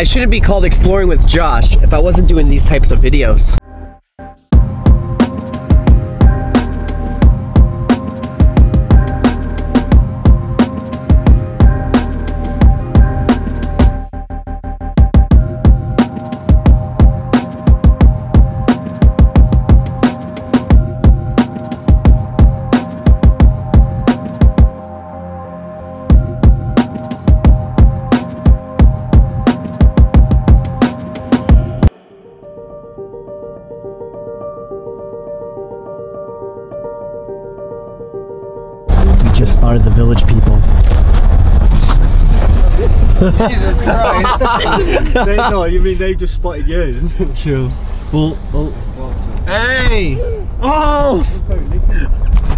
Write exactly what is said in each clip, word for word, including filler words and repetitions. I shouldn't be called Exploring with Josh if I wasn't doing these types of videos. Just spotted the Village People. Jesus Christ! They, no, you mean they've just spotted you? True. Well, oh. Hey! Oh!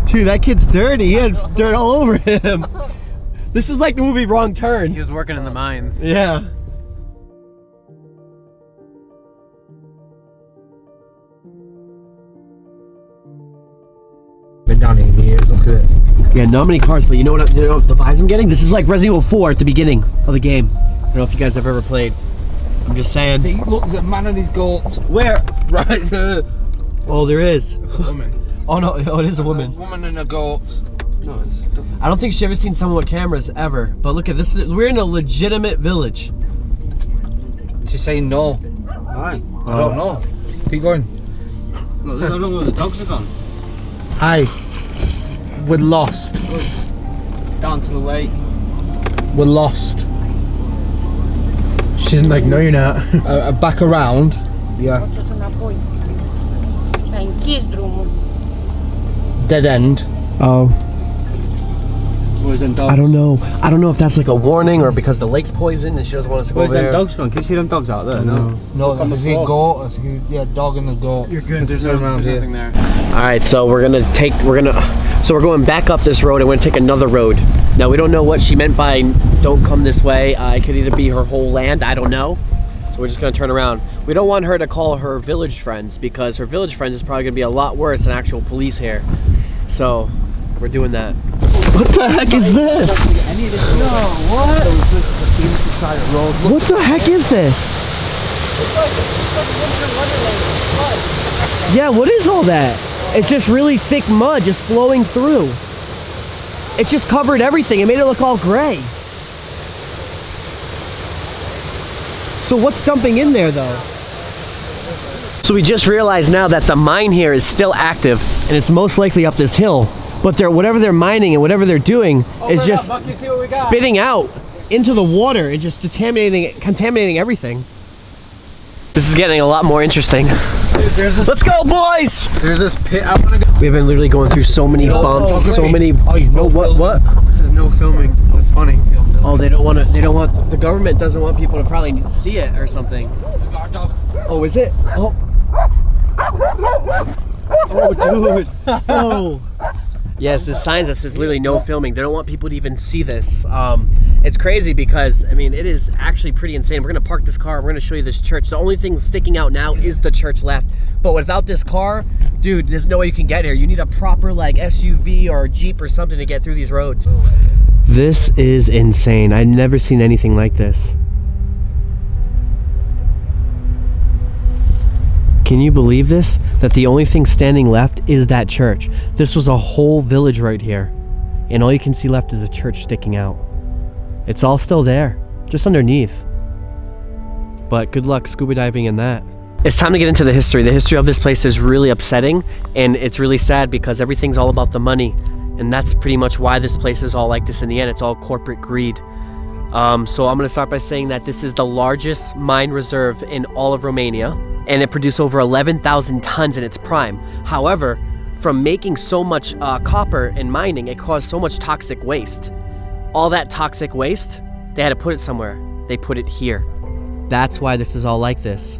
Dude, that kid's dirty. He had dirt all over him. This is like the movie Wrong Turn. He was working in the mines. Yeah. Been down eight years. Look at it. Yeah, not many cars, but you know what, you know what the vibes I'm getting? This is like Resident Evil four at the beginning of the game. I don't know if you guys have ever played. I'm just saying. See, look, there's a man and his goats. Where? Right there. Oh, there is. It's a woman. Oh, no, oh, it is a woman. There's a woman and a goat. No, it's I don't think she's ever seen someone with cameras, ever. But look at this, we're in a legitimate village. She's saying no. Hi. Oh. I don't know. Keep going. Look, I don't know where the dogs are gone. Hi. We're lost. Down to the lake. We're lost. She's like, no, you're not. uh, back around. Yeah. Dead end. Oh. I don't know. I don't know if that's like a warning or because the lake's poisoned and she doesn't want us to go Where's there. Where's them dogs gone? Can you see them dogs out there? No. No, no there's a goat. Yeah, dog and a goat. You're good. There's, there's no around here. Nothing there. All right, so we're gonna take. We're gonna. So we're going back up this road and we're gonna take another road. Now we don't know what she meant by "don't come this way." Uh, it could either be her whole land. I don't know. So we're just gonna turn around. We don't want her to call her village friends because her village friends is probably gonna be a lot worse than actual police here. So we're doing that. What the heck is this? No, what? What the heck is this? Yeah, what is all that? It's just really thick mud just flowing through. It just covered everything. It made it look all gray. So what's dumping in there though? So we just realized now that the mine here is still active and it's most likely up this hill. But they're, whatever they're mining and whatever they're doing Open is just up, Bucky, spitting out into the water and just contaminating, contaminating everything. This is getting a lot more interesting. Dude, let's go, boys! There's this pit. I wanna go. We've been literally going through so many no, bumps, oh, so many. Oh, you know what? What? This is no filming. That's funny. Oh, they don't want to. They don't want. The government doesn't want people to probably see it or something. Oh, is it? Oh. Oh, dude. Oh. Yes, there's signs that says literally no filming. They don't want people to even see this. Um, it's crazy because, I mean, it is actually pretty insane. We're gonna park this car, we're gonna show you this church. The only thing sticking out now is the church left. But without this car, dude, there's no way you can get here. You need a proper like S U V or Jeep or something to get through these roads. This is insane. I've never seen anything like this. Can you believe this? That the only thing standing left is that church. This was a whole village right here. And all you can see left is a church sticking out. It's all still there, just underneath. But good luck scuba diving in that. It's time to get into the history. The history of this place is really upsetting and it's really sad because everything's all about the money. And that's pretty much why this place is all like this in the end. It's all corporate greed. Um, so I'm gonna start by saying that this is the largest mine reserve in all of Romania. And it produced over eleven thousand tons in its prime. However, from making so much uh, copper and mining, it caused so much toxic waste. All that toxic waste, they had to put it somewhere. They put it here. That's why this is all like this.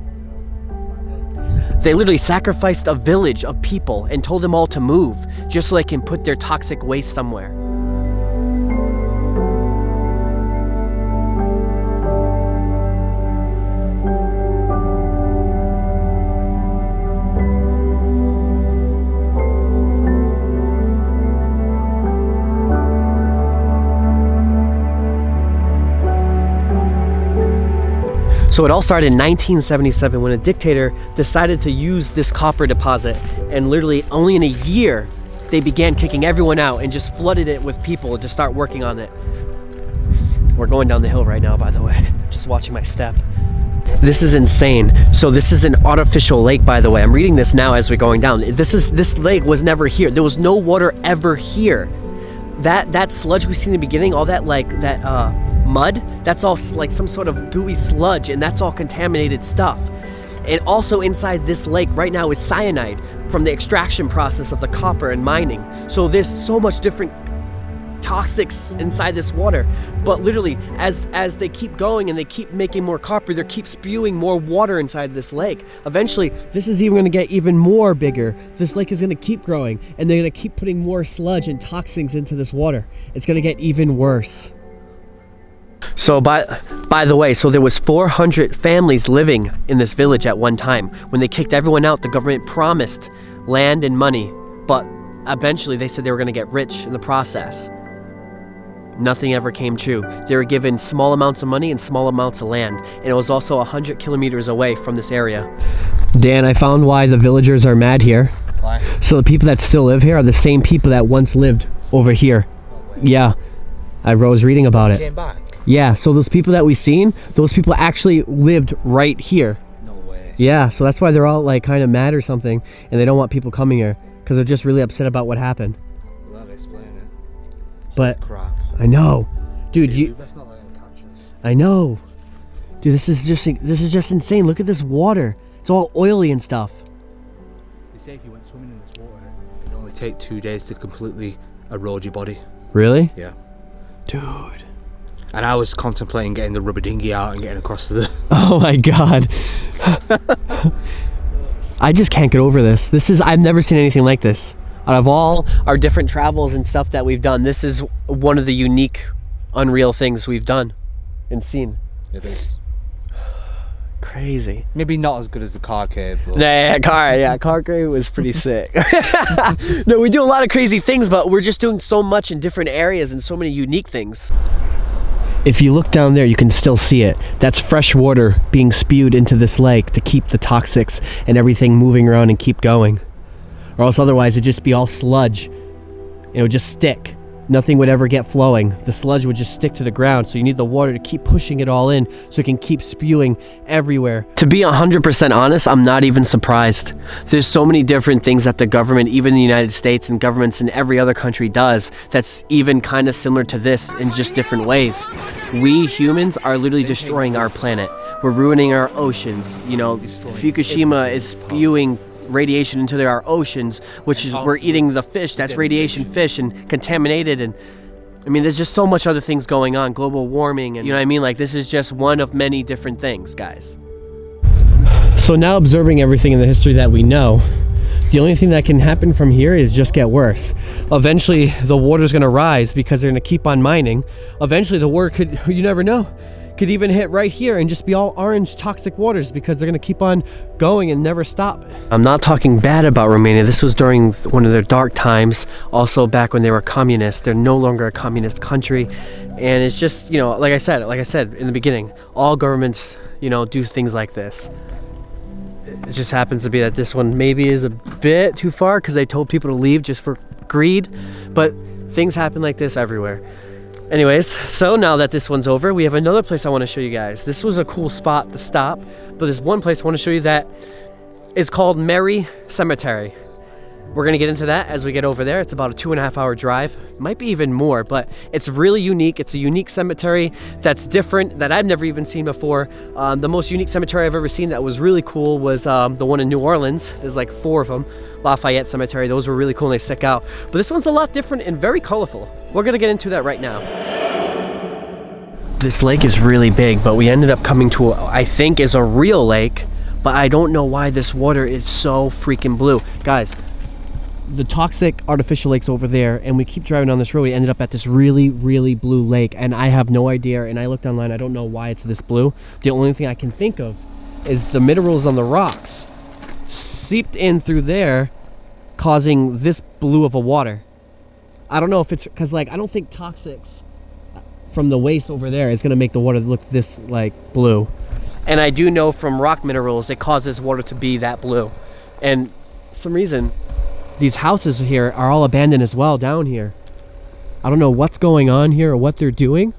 They literally sacrificed a village of people and told them all to move just so they can put their toxic waste somewhere. So it all started in nineteen seventy-seven when a dictator decided to use this copper deposit, and literally only in a year they began kicking everyone out and just flooded it with people to start working on it. We're going down the hill right now, by the way, just watching my step. This is insane. So this is an artificial lake, by the way. I'm reading this now as we're going down. This is this lake was never here. There was no water ever here. That that sludge we see in the beginning, all that like that uh, mud, that's all like some sort of gooey sludge, and that's all contaminated stuff. And also inside this lake right now is cyanide from the extraction process of the copper and mining. So there's so much different toxics inside this water, but literally as as they keep going and they keep making more copper, they keep spewing more water inside this lake. Eventually this is even going to get even more bigger. This lake is going to keep growing, and they're going to keep putting more sludge and toxins into this water. It's going to get even worse. So by by the way, so there was four hundred families living in this village at one time. When they kicked everyone out, the government promised land and money, but eventually they said they were going to get rich in the process. Nothing ever came true. They were given small amounts of money and small amounts of land, and it was also one hundred kilometers away from this area. Dan, I found why the villagers are mad here. Why? So the people that still live here are the same people that once lived over here. Oh, yeah, I was reading about it. Came back. Yeah, so those people that we've seen, those people actually lived right here. No way. Yeah, so that's why they're all like kind of mad or something, and they don't want people coming here because they're just really upset about what happened. Well, that explains it. But crap. I know, dude. dude you. That's not like I know, dude. This is just this is just insane. Look at this water. It's all oily and stuff. They say if you went swimming in this water, it'd only take two days to completely erode your body. Really? Yeah. Dude. And I was contemplating getting the rubber dinghy out and getting across to the. Oh my god. I just can't get over this. This is I've never seen anything like this. Out of all our different travels and stuff that we've done, this is one of the unique, unreal things we've done and seen. It is. Crazy. Maybe not as good as the car cave. But... Yeah, yeah, car, yeah, car cave was pretty sick. No, we do a lot of crazy things, but we're just doing so much in different areas and so many unique things. If you look down there, you can still see it. That's fresh water being spewed into this lake to keep the toxics and everything moving around and keep going. Or else otherwise it'd just be all sludge. It would just stick. Nothing would ever get flowing. The sludge would just stick to the ground, so you need the water to keep pushing it all in so it can keep spewing everywhere. To be one hundred percent honest, I'm not even surprised. There's so many different things that the government, even the United States and governments in every other country does that's even kind of similar to this in just different ways. We humans are literally destroying our planet. We're ruining our oceans. You know, Fukushima is spewing radiation into their, our oceans, which is we're eating the fish that's radiation fish and contaminated. And I mean, there's just so much other things going on, global warming, and you know what I mean, like this is just one of many different things, guys. So now, observing everything in the history that we know, the only thing that can happen from here is just get worse. Eventually the water's going to rise because they're going to keep on mining. Eventually the water could, you never know, could even hit right here and just be all orange toxic waters because they're gonna keep on going and never stop. I'm not talking bad about Romania. This was during one of their dark times, also back when they were communist. They're no longer a communist country, and it's just, you know, like I said like I said in the beginning, all governments, you know, do things like this. It just happens to be that this one maybe is a bit too far because they told people to leave just for greed, but things happen like this everywhere. Anyways, so now that this one's over, we have another place I want to show you guys. This was a cool spot to stop, but there's one place I want to show you that is called Merry Cemetery. We're going to get into that as we get over there. It's about a two and a half hour drive. It might be even more, but it's really unique. It's a unique cemetery that's different, that I've never even seen before. Um, the most unique cemetery I've ever seen that was really cool was um, the one in New Orleans. There's like four of them. Lafayette Cemetery, those were really cool and they stick out. But this one's a lot different and very colorful. We're gonna get into that right now. This lake is really big, but we ended up coming to what I think is a real lake, but I don't know why this water is so freaking blue. Guys, the toxic artificial lake's over there, and we keep driving on this road. We ended up at this really, really blue lake, and I have no idea, and I looked online, I don't know why it's this blue. The only thing I can think of is the minerals on the rocks seeped in through there, causing this blue of a water. I don't know if it's because, like, I don't think toxics from the waste over there is going to make the water look this like blue. And I do know from rock minerals, it causes water to be that blue. And for some reason, these houses here are all abandoned as well down here. I don't know what's going on here or what they're doing.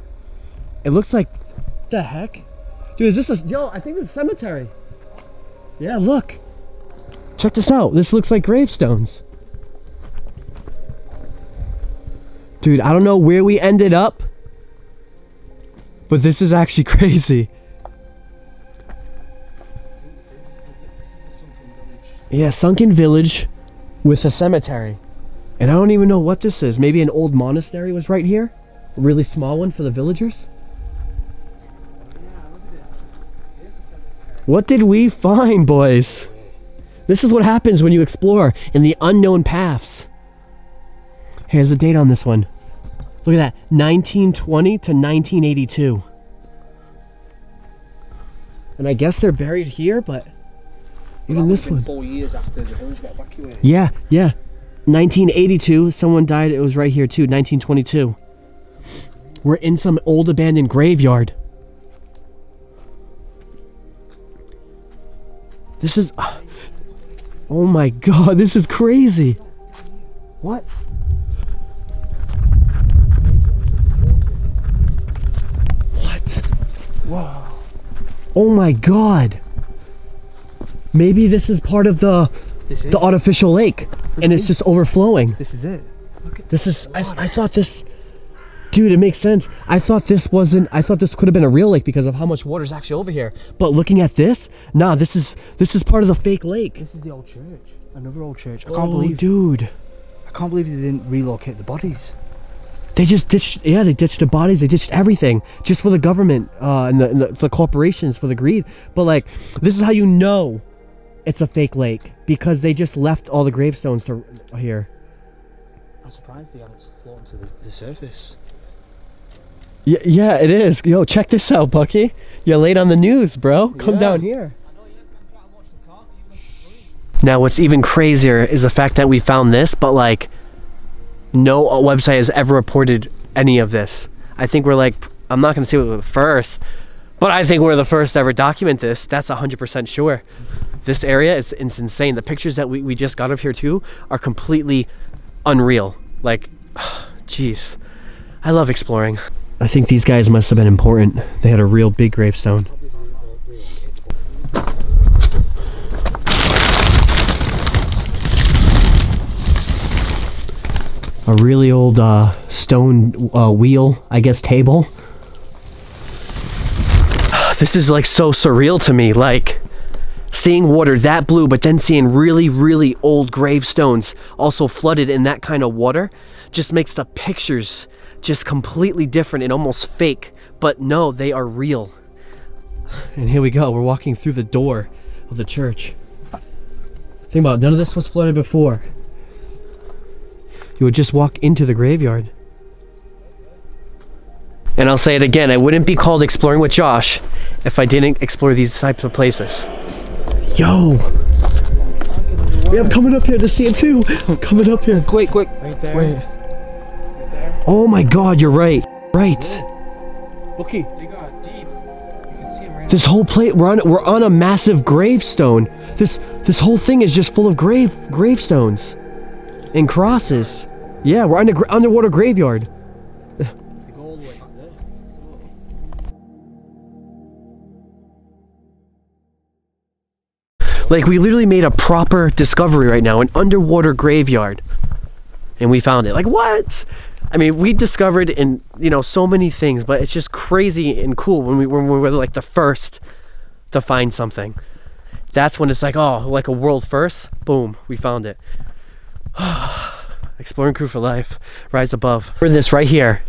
It looks like, what the heck? Dude, is this a, yo, I think this is a cemetery. Yeah, look. Check this out. This looks like gravestones. Dude, I don't know where we ended up, but this is actually crazy. Yeah, sunken village with a cemetery. And I don't even know what this is. Maybe an old monastery was right here? A really small one for the villagers? What did we find, boys? This is what happens when you explore in the unknown paths. Here's the date on this one. Look at that, nineteen twenty to nineteen eighty-two. And I guess they're buried here, but even this one. Four years after the village got evacuated. Yeah, yeah. nineteen eighty-two, someone died, it was right here too, nineteen twenty-two. We're in some old abandoned graveyard. This is, oh my God, this is crazy. What? What? Whoa. Oh my God. Maybe this is part of the, this is the artificial lake this and it's just overflowing. This is it. Look at this, this is, I, I thought this, dude, it makes sense. I thought this wasn't, I thought this could have been a real lake because of how much water is actually over here. But looking at this, nah, this is, this is part of the fake lake. This is the old church, another old church. I can't oh, believe, dude. I can't believe they didn't relocate the bodies. They just ditched, yeah, they ditched the bodies, they ditched everything, just for the government uh, and, the, and the, the corporations, for the greed. But like, this is how you know it's a fake lake, because they just left all the gravestones to here. I'm surprised they haven't floated to the, the surface. Yeah, yeah, it is. Yo, check this out, Bucky. You're late on the news, bro. Come yeah. down here. Now, what's even crazier is the fact that we found this, but like, no website has ever reported any of this. I think we're like, I'm not gonna say we were the first, but I think we're the first to ever document this. That's one hundred percent sure. This area is it's insane. The pictures that we, we just got of here too are completely unreal. Like, jeez, I love exploring. I think these guys must have been important. They had a real big gravestone. A really old uh, stone uh, wheel, I guess, table. This is like so surreal to me. Like, seeing water that blue, but then seeing really, really old gravestones also flooded in that kind of water just makes the pictures just completely different and almost fake, but no, they are real. And here we go, we're walking through the door of the church. Think about it, none of this was flooded before. You would just walk into the graveyard. And I'll say it again, I wouldn't be called Exploring with Josh if I didn't explore these types of places. Yo! Yeah, I'm coming up here to see it too! I'm coming up here! Quick, quick! Right there. Wait. Right there. Oh my God, you're right! Right! Okay. They got deep. You can see him right this whole plate, we're on, we're on a massive gravestone. This this whole thing is just full of grave gravestones. And crosses. Yeah, we're on an underwater graveyard. Like, we literally made a proper discovery right now, an underwater graveyard. And we found it. Like, what? I mean, we discovered, in, you know, so many things, but it's just crazy and cool when we, when we were, like, the first to find something. That's when it's like, oh, like a world first. Boom, we found it. Exploring Crew for life. Rise above. For this right here.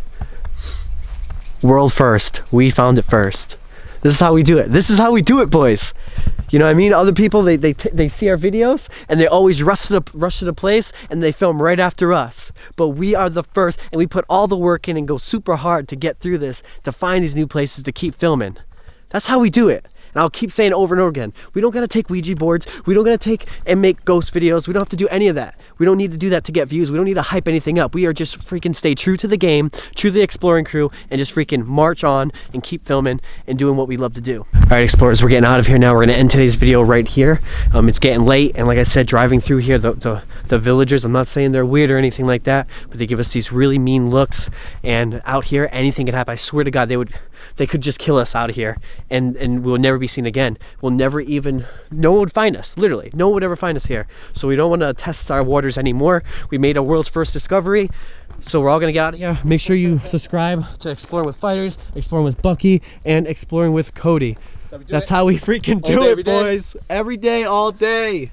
World first. We found it first. This is how we do it. This is how we do it, boys. You know what I mean? Other people, they they, they see our videos and they always rush to, the, rush to the place and they film right after us. But we are the first and we put all the work in and go super hard to get through this, to find these new places, to keep filming. That's how we do it. And I'll keep saying over and over again, we don't gotta take Ouija boards, we don't gotta take and make ghost videos, we don't have to do any of that. We don't need to do that to get views, we don't need to hype anything up. We are just freaking stay true to the game, true to the Exploring Crew, and just freaking march on and keep filming and doing what we love to do. All right, explorers, we're getting out of here now. We're gonna end today's video right here. Um, it's getting late, and like I said, driving through here, the, the, the villagers, I'm not saying they're weird or anything like that, but they give us these really mean looks, and out here, anything could happen. I swear to God, they would, they could just kill us out of here, and, and we'll never be seen again. We'll never even, no one would find us, literally. No one would ever find us here. So we don't want to test our waters anymore. We made our world's first discovery. So we're all gonna get out of here. Make sure you subscribe to Exploring with Fighters, Exploring with Bucky, and Exploring with Cody. That's how we freaking do it, boys. Every day, all day.